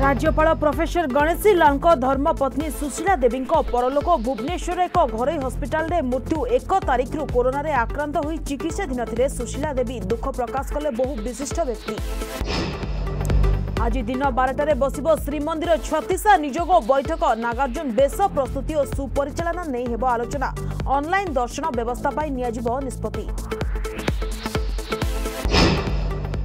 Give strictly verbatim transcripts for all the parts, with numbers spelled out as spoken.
राज्यपाल प्रोफेसर गणेशीलाल धर्मपत्नी सुशीला देवी परलोक भुवनेश्वर एक घरोई हस्पिटाल मृत्यु एक तारीख रु कोरोना रे आक्रांत होई चिकित्साधीन थे सुशीला देवी दुख प्रकाश कले बहु विशिष्ट व्यक्ति। आज दिन बारटार बस श्रीमंदिर छत्तीसा निजोग बैठक नागार्जुन बेस प्रस्तुति और सुपरिचालना नहीं हेब आलोचना ऑनलाइन दर्शन व्यवस्था पर निष्पत्ति।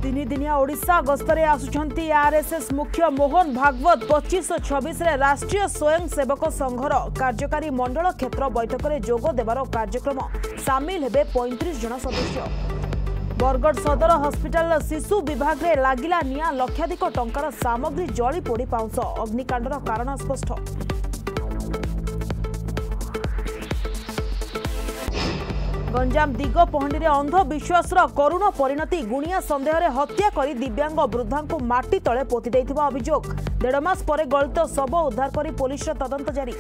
तीन दिनिया ओडिशा गस्तरे आसुछंती आरएसएस मुख्य मोहन भागवत पच्चीस छब्बीस राष्ट्रीय स्वयंसेवक संघर कार्यकारी मंडल क्षेत्र बैठक में जोग देवार कार्यक्रम सामिल हेबे पैंतीस जन सदस्य। बरगड सदर हस्पिटाल शिशु विभाग में लागिला निया लक्षाधिक टंकार सामग्री जली पोड़ी पाउंस अग्निकांडर कारण स्पष्ट। गंजाम दिगपहंडी में अंधविश्वास करुण परिणति गुणिया सन्देह रे हत्या करी दिव्यांग वृद्धा को माटी तले पोति देथिबा अभियोग डेढ़मास पर गलित शव उद्धार करी पुलिस तदंत जारी।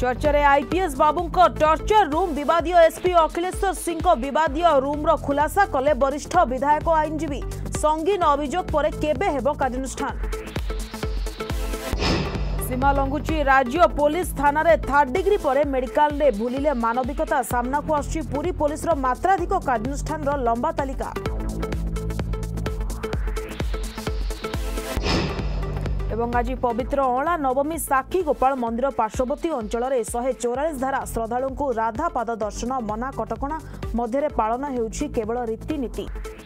चर्चा रे आईपीएस बाबू टर्चर रूम विवादीय एसपी अखिलेश्वर सिंह विवादीय रूम्र खुलासा कले वरिष्ठ विधायक आईनजीवी संगीन अभियोग पर केबे हेबो कार्यानुष्ठान। सीमा लंघुची राज्य पुलिस थाना रे थर्ड डिग्री पर मेडिकल रे भूलिले मानविकता सामना को आसी पूरी पुलिस रो मात्राधिक कार्यानुष्ठान रो लंबा तालिका। एवं आज पवित्र अंगुला नवमी साखी गोपाल मंदिर पार्श्ववर्ती अंचल रे एक सौ चौवालीस धारा श्रद्धालु को राधा पाद दर्शन मना कटकणा मध्य पालन हेउछि केवल रीतिनीति।